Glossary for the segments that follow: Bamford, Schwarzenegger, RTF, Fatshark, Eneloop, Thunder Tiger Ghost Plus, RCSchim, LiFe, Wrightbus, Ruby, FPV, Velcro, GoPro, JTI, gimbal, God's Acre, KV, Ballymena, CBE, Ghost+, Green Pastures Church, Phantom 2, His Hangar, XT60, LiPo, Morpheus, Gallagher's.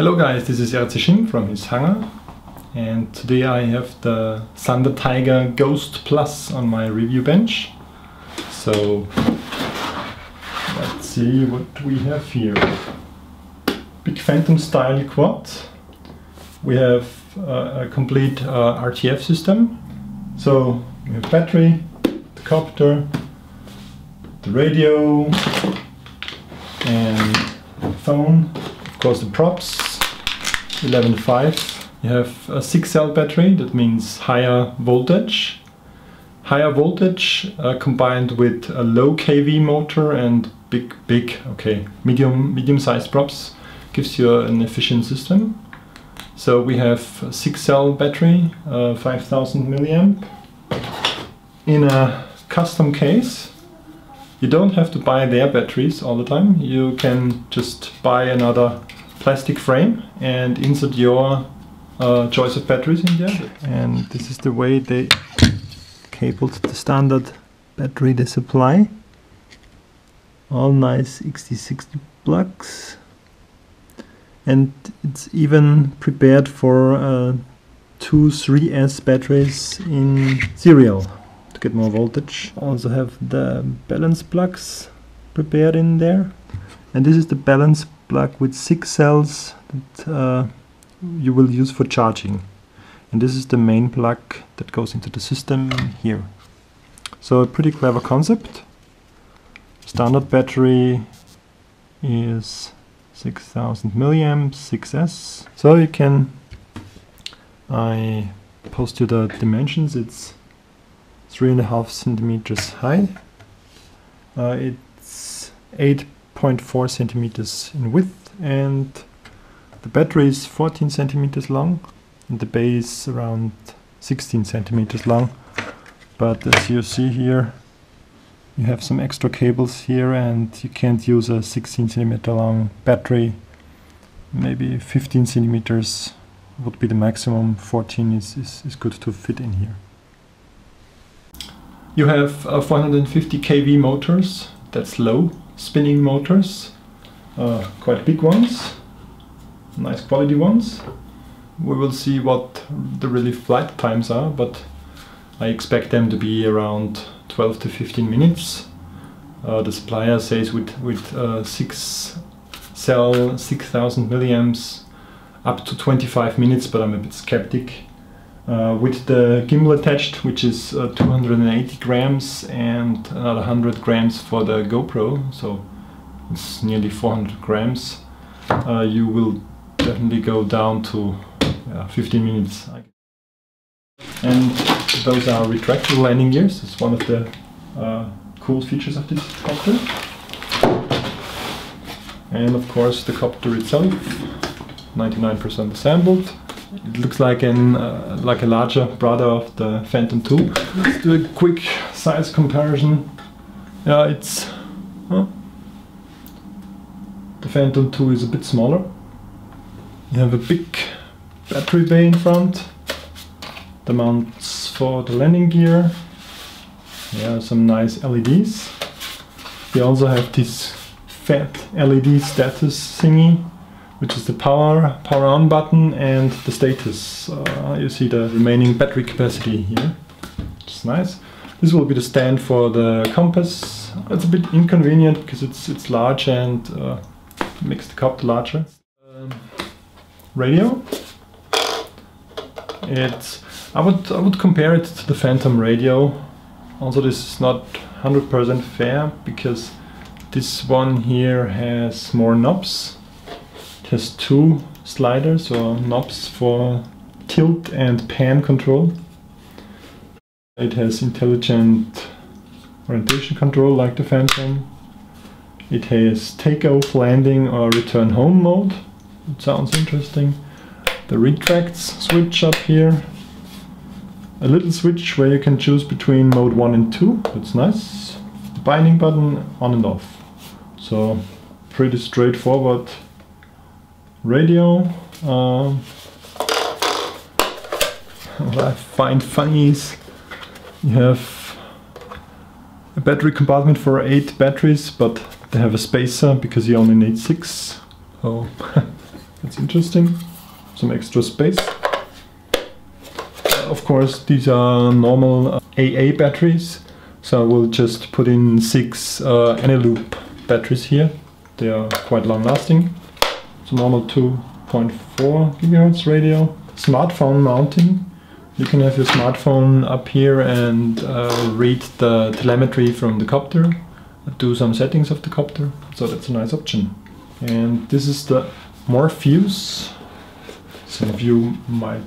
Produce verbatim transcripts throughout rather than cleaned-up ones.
Hello guys, this is RCSchim from His Hangar, and today I have the Thunder Tiger Ghost Plus on my review bench. So let's see what we have here. Big Phantom style quad. We have uh, a complete uh, R T F system. So we have battery, the copter, the radio, and the phone. Of course, the props. eleven point five. You have a six cell battery, that means higher voltage. Higher voltage uh, combined with a low K V motor and big, big, okay, medium, medium-sized props gives you an efficient system. So we have a six cell battery, uh, five thousand milliamp, in a custom case. You don't have to buy their batteries all the time. You can just buy another plastic frame and insert your uh, choice of batteries in there. And this is the way they cabled the standard battery they supply. All nice X T sixty plugs. And it's even prepared for uh, two three S batteries in serial to get more voltage. Also have the balance plugs prepared in there. And this is the balance plug with six cells that uh, you will use for charging. And this is the main plug that goes into the system here. So a pretty clever concept. Standard battery is six thousand milliamps, six S. So you can, I post you the dimensions. It's three and a half centimeters high. Uh, it's eight. zero point four centimeters in width, and the battery is fourteen centimeters long, and the base around sixteen centimeters long. But as you see here, you have some extra cables here, and you can't use a sixteen centimeter long battery. Maybe fifteen centimeters would be the maximum. fourteen is, is, is good to fit in here. You have uh, four hundred fifty K V motors. That's low. Spinning motors, uh, quite big ones, nice quality ones. We will see what the really flight times are, but I expect them to be around twelve to fifteen minutes. Uh, the supplier says with, with uh, six cell, six thousand milliamps, up to twenty-five minutes, but I'm a bit skeptic. Uh, with the gimbal attached, which is uh, two hundred eighty grams and another one hundred grams for the GoPro, so it's nearly four hundred grams, uh, you will definitely go down to uh, fifteen minutes. And those are retractable landing gears. It's one of the uh, cool features of this copter. And of course the copter itself, ninety-nine percent assembled. It looks like an uh, like a larger brother of the Phantom two. Let's do a quick size comparison. Yeah, it's huh? The Phantom two is a bit smaller. You have a big battery bay in front. The mounts for the landing gear. Yeah, some nice L E Ds. We also have this fat L E D status thingy, which is the power, power on button and the status. Uh, you see the remaining battery capacity here, which is nice. This will be the stand for the compass. It's a bit inconvenient because it's, it's large and uh, makes the copter larger. Um, radio. It's, I would, I would compare it to the Phantom radio. Also, this is not one hundred percent fair because this one here has more knobs. Has two sliders or knobs for tilt and pan control. It has intelligent orientation control like the Phantom. It has takeoff, landing or return home mode. It sounds interesting. The retracts switch up here. A little switch where you can choose between mode one and two. That's nice. The binding button on and off. So pretty straightforward. Radio. Uh, what I find funny is you have a battery compartment for eight batteries, but they have a spacer because you only need six. So That's interesting. Some extra space. Of course, these are normal A A batteries, so I will just put in six uh, Eneloop batteries here. They are quite long lasting. It's a normal two point four gigahertz radio. Smartphone mounting. You can have your smartphone up here and uh, read the telemetry from the copter, do some settings of the copter, so that's a nice option. And this is the Morpheus. Some of you might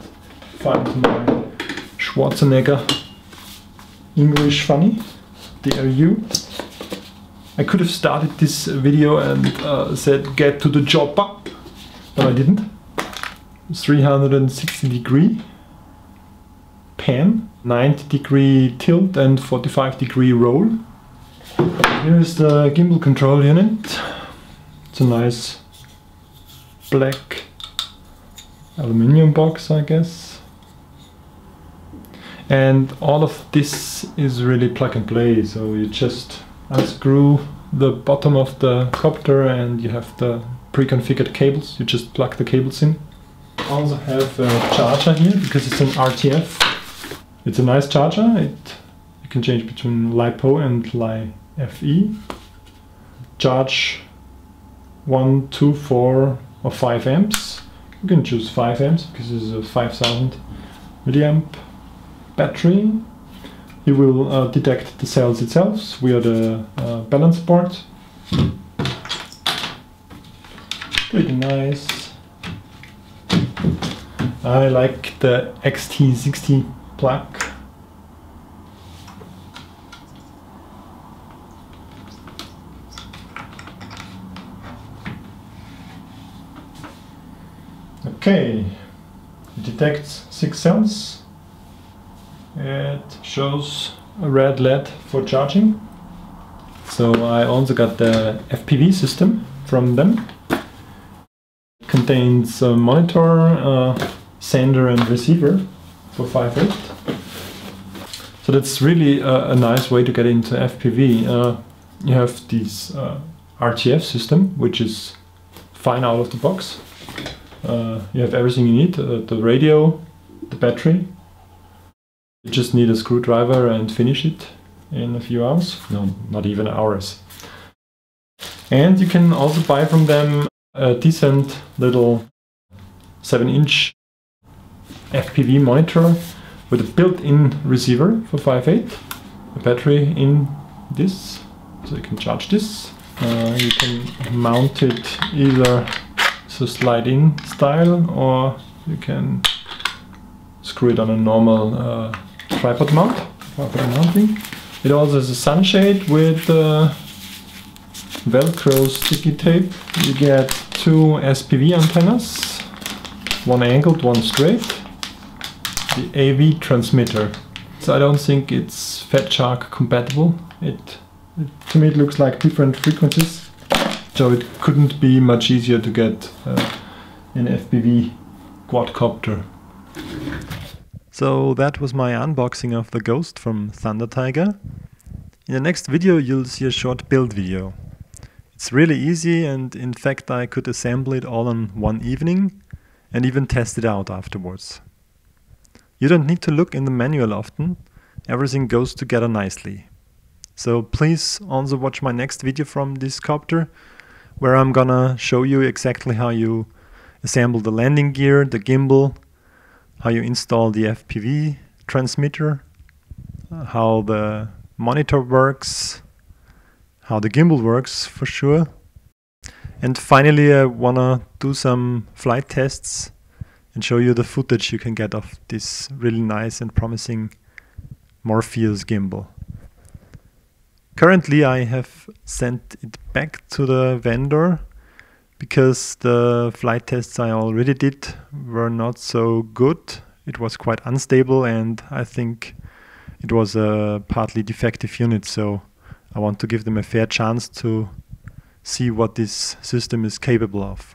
find my Schwarzenegger English funny. There you. I could have started this video and uh, said get to the job, but I didn't. three hundred sixty degree pan, ninety degree tilt and forty-five degree roll. Here is the gimbal control unit. It's a nice black aluminium box, I guess. And all of this is really plug and play, so you just unscrew the bottom of the copter and you have the pre-configured cables. You just plug the cables in. I also have a charger here because it's an R T F. It's a nice charger. It you can change between LiPo and LiFe. Charge one, two, four, or five amps. You can choose five amps because it's a five thousand milliamp battery. You will uh, detect the cells itself via the uh, balance board. Pretty nice. I like the X T sixty plug. Okay, it detects six cells. It shows a red L E D for charging. So I also got the F P V system from them. It contains a monitor, uh, sender and receiver for five volt. So that's really a, a nice way to get into F P V. Uh, you have this uh, R T F system, which is fine out of the box. Uh, you have everything you need, uh, the radio, the battery. You just need a screwdriver and finish it in a few hours. No, not even hours. And you can also buy from them a decent little seven inch F P V monitor with a built-in receiver for five eight. A battery in this, so you can charge this. Uh, you can mount it either so slide-in style, or you can screw it on a normal uh, tripod mount, tripod mounting. It also has a sunshade with uh, Velcro sticky tape. You get two S P V antennas, one angled, one straight. The A V transmitter. So I don't think it's Fatshark compatible. It, it to me it looks like different frequencies, so it couldn't be much easier to get uh, an F P V quadcopter. So that was my unboxing of the Ghost from Thunder Tiger. In the next video you'll see a short build video. It's really easy, and in fact I could assemble it all in one evening and even test it out afterwards. You don't need to look in the manual often, everything goes together nicely. So please also watch my next video from this copter, where I'm gonna show you exactly how you assemble the landing gear, the gimbal, how you install the F P V transmitter, how the monitor works, how the gimbal works for sure. And finally I wanna do some flight tests and show you the footage you can get of this really nice and promising Morpheus gimbal. Currently I have sent it back to the vendor, because the flight tests I already did were not so good. It was quite unstable, and I think it was a partly defective unit, so I want to give them a fair chance to see what this system is capable of.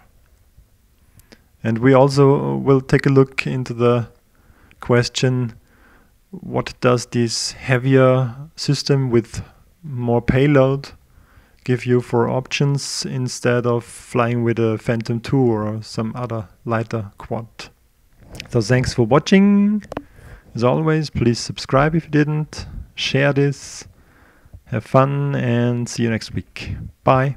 And we also will take a look into the question, what does this heavier system with more payload give you four options instead of flying with a Phantom two or some other lighter quad. So thanks for watching. As always, please subscribe if you didn't, share this, have fun, and see you next week. Bye.